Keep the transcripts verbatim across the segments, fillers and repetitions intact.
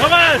Nochmal!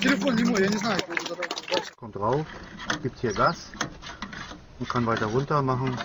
Telefon, Limo, ich nicht. Kommt drauf, gibt hier Gas und kann weiter runter machen.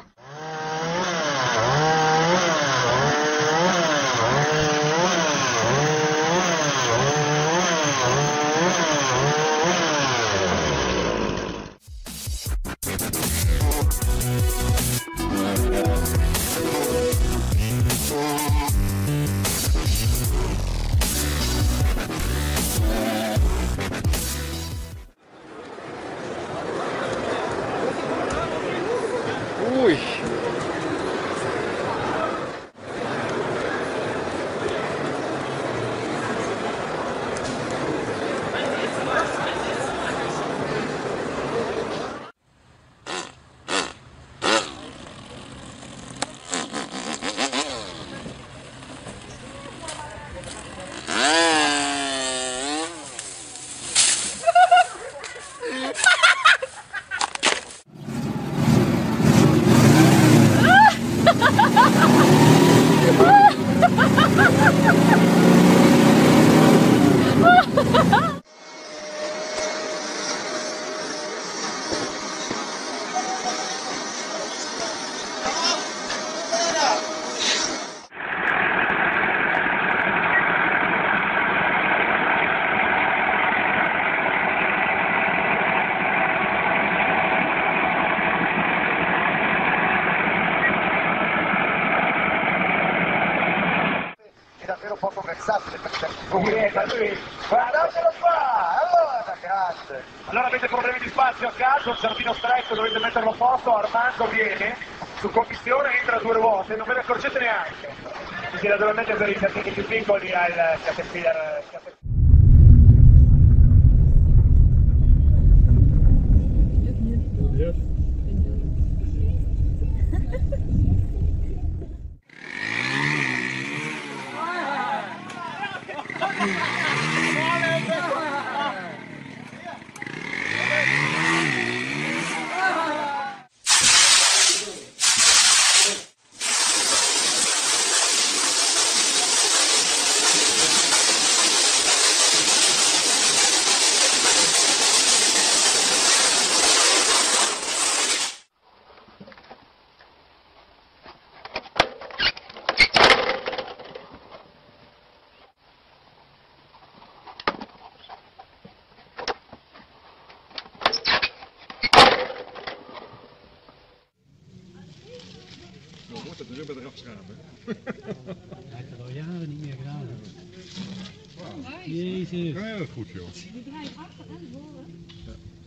Allora avete problemi di spazio a caso, il giardino stretto, dovete metterlo a posto. Armando viene, su commissione entra a due ruote, non ve ne accorgete neanche. Quindi naturalmente per i giardini più piccoli ha il caterpillar. Jezus. Ja, dat is goed joh. Die draait achter en voor.